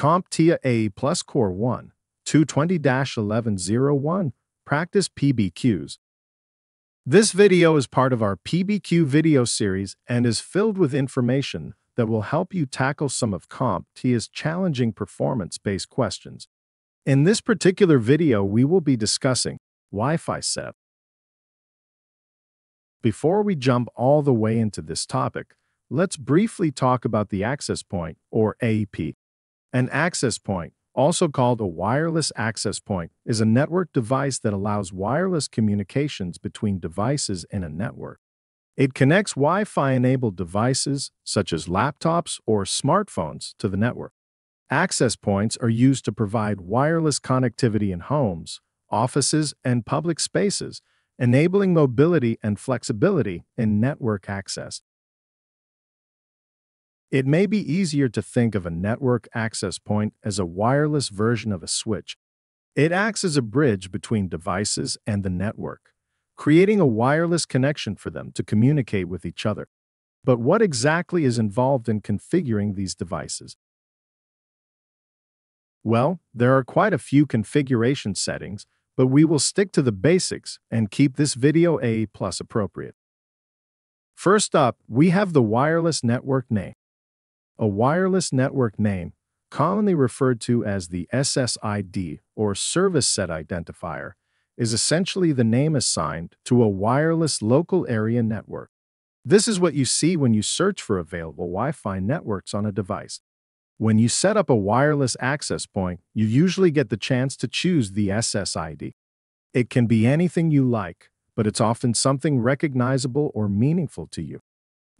CompTIA A+ Core 1, 220-1101, Practice PBQs. This video is part of our PBQ video series and is filled with information that will help you tackle some of CompTIA's challenging performance-based questions. In this particular video, we will be discussing Wi-Fi setup. Before we jump all the way into this topic, let's briefly talk about the access point, or AP. An access point, also called a wireless access point, is a network device that allows wireless communications between devices in a network. It connects Wi-Fi-enabled devices, such as laptops or smartphones, to the network. Access points are used to provide wireless connectivity in homes, offices, and public spaces, enabling mobility and flexibility in network access. It may be easier to think of a network access point as a wireless version of a switch. It acts as a bridge between devices and the network, creating a wireless connection for them to communicate with each other. But what exactly is involved in configuring these devices? Well, there are quite a few configuration settings, but we will stick to the basics and keep this video A+ appropriate. First up, we have the wireless network name. A wireless network name, commonly referred to as the SSID or Service Set Identifier, is essentially the name assigned to a wireless local area network. This is what you see when you search for available Wi-Fi networks on a device. When you set up a wireless access point, you usually get the chance to choose the SSID. It can be anything you like, but it's often something recognizable or meaningful to you.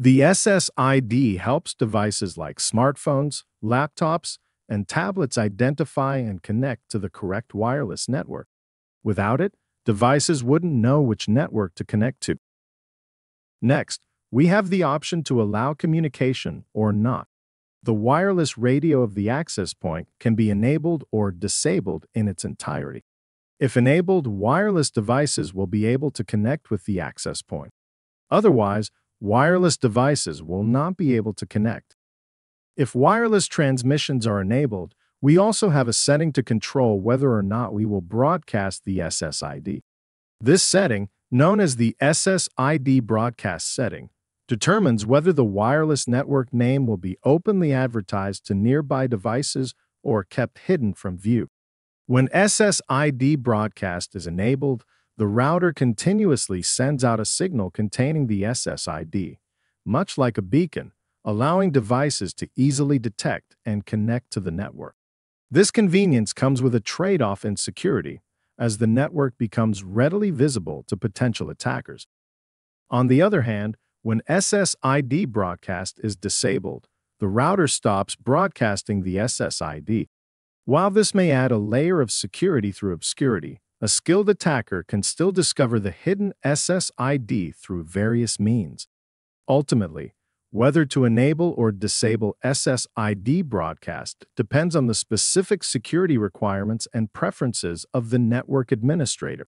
The SSID helps devices like smartphones, laptops, and tablets identify and connect to the correct wireless network. Without it, devices wouldn't know which network to connect to. Next, we have the option to allow communication or not. The wireless radio of the access point can be enabled or disabled in its entirety. If enabled, wireless devices will be able to connect with the access point. Otherwise, wireless devices will not be able to connect. If wireless transmissions are enabled, we also have a setting to control whether or not we will broadcast the SSID. This setting, known as the SSID broadcast setting, determines whether the wireless network name will be openly advertised to nearby devices or kept hidden from view. When SSID broadcast is enabled, the router continuously sends out a signal containing the SSID, much like a beacon, allowing devices to easily detect and connect to the network. This convenience comes with a trade-off in security, as the network becomes readily visible to potential attackers. On the other hand, when SSID broadcast is disabled, the router stops broadcasting the SSID. While this may add a layer of security through obscurity, a skilled attacker can still discover the hidden SSID through various means. Ultimately, whether to enable or disable SSID broadcast depends on the specific security requirements and preferences of the network administrator.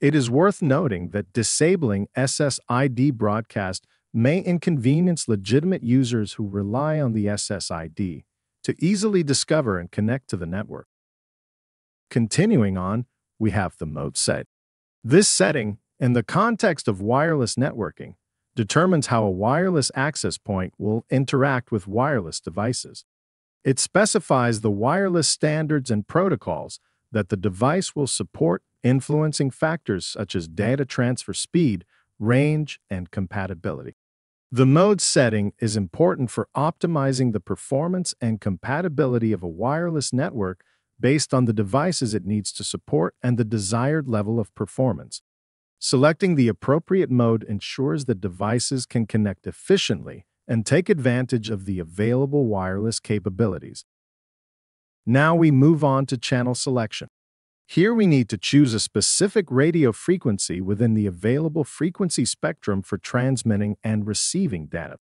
It is worth noting that disabling SSID broadcast may inconvenience legitimate users who rely on the SSID to easily discover and connect to the network. Continuing on, we have the mode set. This setting, in the context of wireless networking, determines how a wireless access point will interact with wireless devices. It specifies the wireless standards and protocols that the device will support, influencing factors such as data transfer speed, range, and compatibility. The mode setting is important for optimizing the performance and compatibility of a wireless network based on the devices it needs to support and the desired level of performance. Selecting the appropriate mode ensures that devices can connect efficiently and take advantage of the available wireless capabilities. Now we move on to channel selection. Here we need to choose a specific radio frequency within the available frequency spectrum for transmitting and receiving data.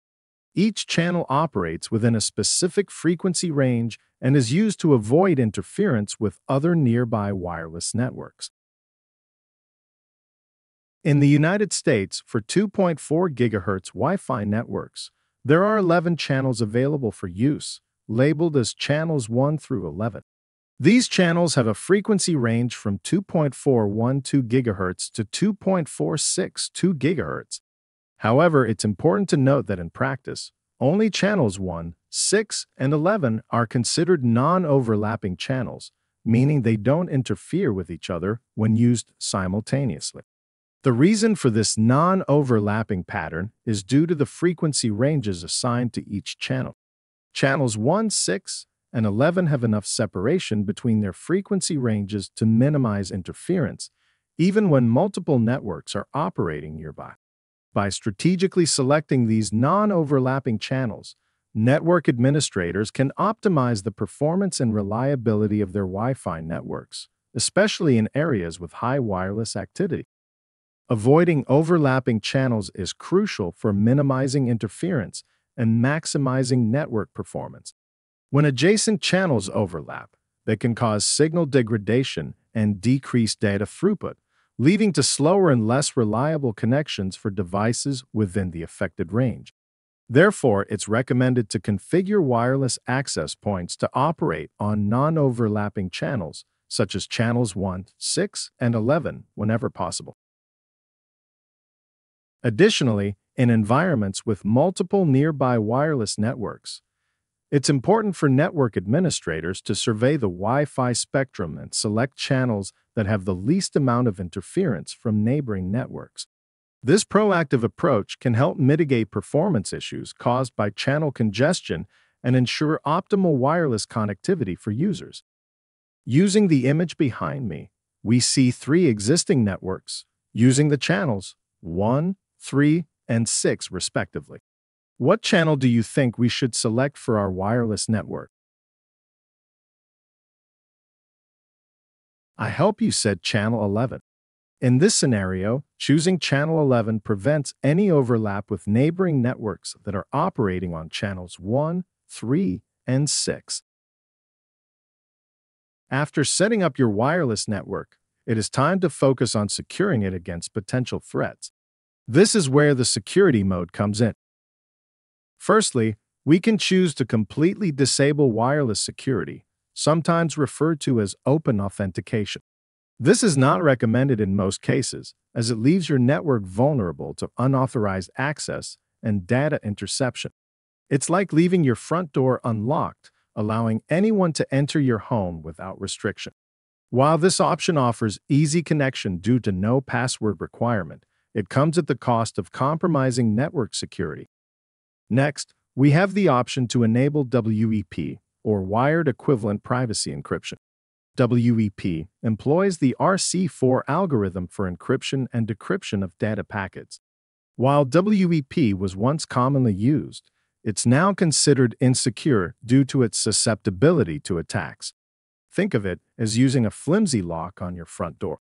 Each channel operates within a specific frequency range and is used to avoid interference with other nearby wireless networks. In the United States, for 2.4 GHz Wi-Fi networks, there are 11 channels available for use, labeled as channels 1 through 11. These channels have a frequency range from 2.412 GHz to 2.462 GHz. However, it's important to note that in practice, only channels 1, 6, and 11 are considered non-overlapping channels, meaning they don't interfere with each other when used simultaneously. The reason for this non-overlapping pattern is due to the frequency ranges assigned to each channel. Channels 1, 6, and 11 have enough separation between their frequency ranges to minimize interference, even when multiple networks are operating nearby. By strategically selecting these non-overlapping channels, network administrators can optimize the performance and reliability of their Wi-Fi networks, especially in areas with high wireless activity. Avoiding overlapping channels is crucial for minimizing interference and maximizing network performance. When adjacent channels overlap, they can cause signal degradation and decreased data throughput, leading to slower and less reliable connections for devices within the affected range. Therefore, it's recommended to configure wireless access points to operate on non-overlapping channels, such as channels 1, 6, and 11, whenever possible. Additionally, in environments with multiple nearby wireless networks, it's important for network administrators to survey the Wi-Fi spectrum and select channels that have the least amount of interference from neighboring networks. This proactive approach can help mitigate performance issues caused by channel congestion and ensure optimal wireless connectivity for users. Using the image behind me, we see three existing networks using the channels 1, 3, and 6 respectively. What channel do you think we should select for our wireless network? I hope you said channel 11. In this scenario, choosing channel 11 prevents any overlap with neighboring networks that are operating on channels 1, 3, and 6. After setting up your wireless network, it is time to focus on securing it against potential threats. This is where the security mode comes in. Firstly, we can choose to completely disable wireless security, sometimes referred to as open authentication. This is not recommended in most cases, as it leaves your network vulnerable to unauthorized access and data interception. It's like leaving your front door unlocked, allowing anyone to enter your home without restriction. While this option offers easy connection due to no password requirement, it comes at the cost of compromising network security. Next, we have the option to enable WEP, or Wired Equivalent Privacy Encryption. WEP employs the RC4 algorithm for encryption and decryption of data packets. While WEP was once commonly used, it's now considered insecure due to its susceptibility to attacks. Think of it as using a flimsy lock on your front door.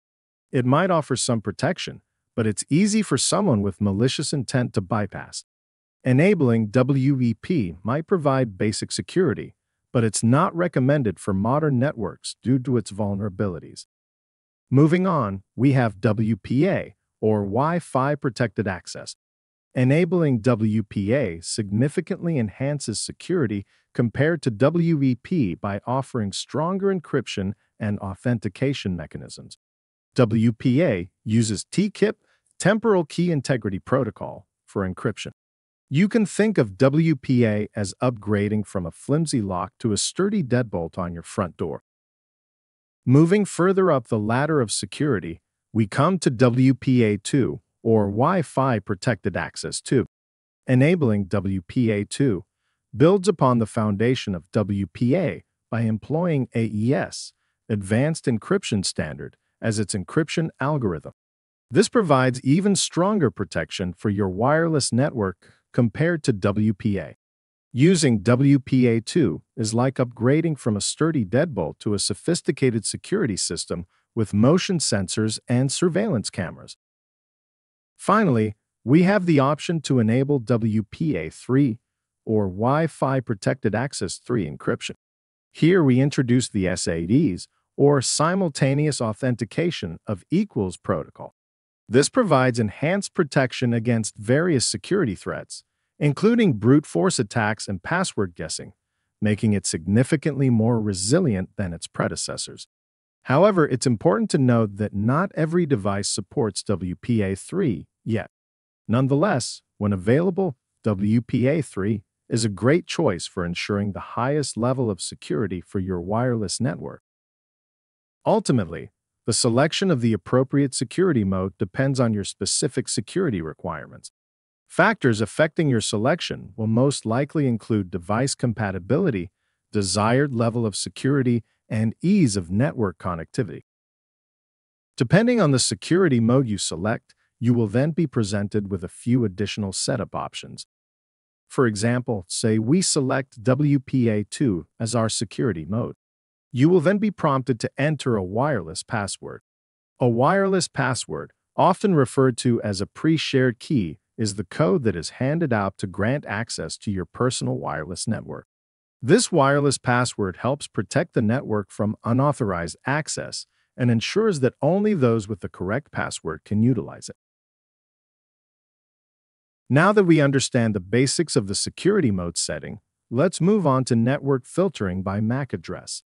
It might offer some protection, but it's easy for someone with malicious intent to bypass. Enabling WEP might provide basic security, but it's not recommended for modern networks due to its vulnerabilities. Moving on, we have WPA, or Wi-Fi Protected Access. Enabling WPA significantly enhances security compared to WEP by offering stronger encryption and authentication mechanisms. WPA uses TKIP, Temporal Key Integrity Protocol, for encryption. You can think of WPA as upgrading from a flimsy lock to a sturdy deadbolt on your front door. Moving further up the ladder of security, we come to WPA 2, or Wi-Fi Protected Access 2. Enabling WPA 2 builds upon the foundation of WPA by employing AES, Advanced Encryption Standard, as its encryption algorithm. This provides even stronger protection for your wireless network compared to WPA. Using WPA2 is like upgrading from a sturdy deadbolt to a sophisticated security system with motion sensors and surveillance cameras. Finally, we have the option to enable WPA3, or Wi-Fi Protected Access 3 encryption. Here we introduce the SAEs, or Simultaneous Authentication of Equals protocol. This provides enhanced protection against various security threats, including brute force attacks and password guessing, making it significantly more resilient than its predecessors. However, it's important to note that not every device supports WPA3 yet. Nonetheless, when available, WPA3 is a great choice for ensuring the highest level of security for your wireless network. Ultimately, the selection of the appropriate security mode depends on your specific security requirements. Factors affecting your selection will most likely include device compatibility, desired level of security, and ease of network connectivity. Depending on the security mode you select, you will then be presented with a few additional setup options. For example, say we select WPA2 as our security mode. You will then be prompted to enter a wireless password. A wireless password, often referred to as a pre-shared key, is the code that is handed out to grant access to your personal wireless network. This wireless password helps protect the network from unauthorized access and ensures that only those with the correct password can utilize it. Now that we understand the basics of the security mode setting, let's move on to network filtering by MAC address.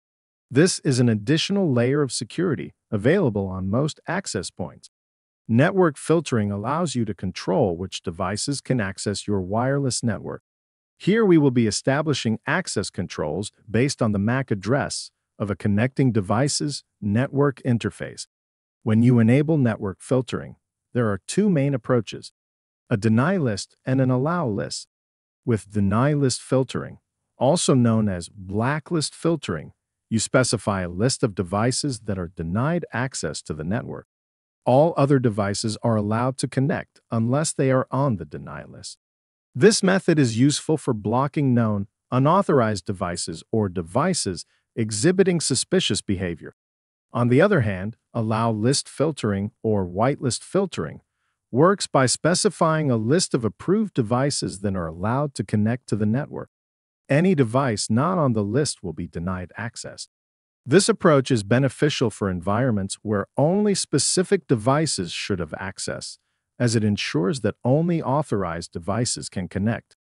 This is an additional layer of security available on most access points. Network filtering allows you to control which devices can access your wireless network. Here we will be establishing access controls based on the MAC address of a connecting device's network interface. When you enable network filtering, there are two main approaches, a deny list and an allow list. With deny list filtering, also known as blacklist filtering, you specify a list of devices that are denied access to the network. All other devices are allowed to connect unless they are on the deny list. This method is useful for blocking known, unauthorized devices or devices exhibiting suspicious behavior. On the other hand, allow list filtering or whitelist filtering works by specifying a list of approved devices that are allowed to connect to the network. Any device not on the list will be denied access. This approach is beneficial for environments where only specific devices should have access, as it ensures that only authorized devices can connect.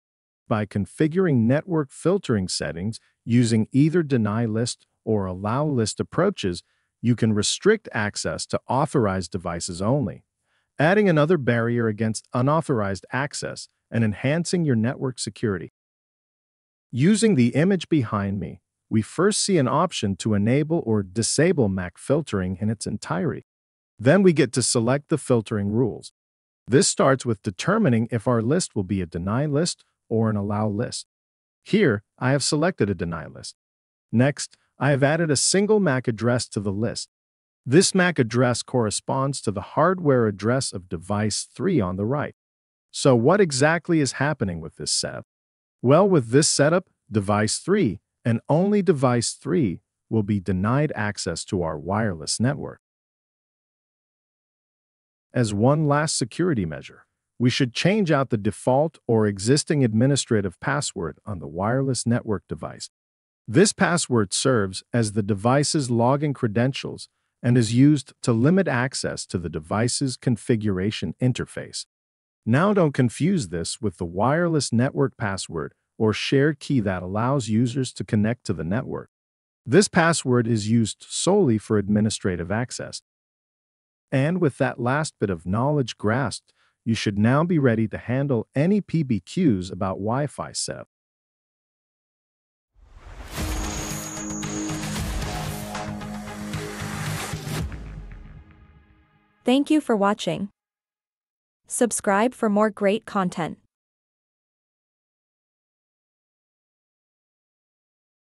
By configuring network filtering settings using either deny list or allow list approaches, you can restrict access to authorized devices only, adding another barrier against unauthorized access and enhancing your network security. Using the image behind me, we first see an option to enable or disable MAC filtering in its entirety. Then we get to select the filtering rules. This starts with determining if our list will be a deny list or an allow list. Here, I have selected a deny list. Next, I have added a single MAC address to the list. This MAC address corresponds to the hardware address of device 3 on the right. So what exactly is happening with this setup? Well, with this setup, device 3, and only device 3, will be denied access to our wireless network. As one last security measure, we should change out the default or existing administrative password on the wireless network device. This password serves as the device's login credentials and is used to limit access to the device's configuration interface. Now don't confuse this with the wireless network password or shared key that allows users to connect to the network. This password is used solely for administrative access. And with that last bit of knowledge grasped, you should now be ready to handle any PBQs about Wi-Fi setup. Thank you for watching. Subscribe for more great content.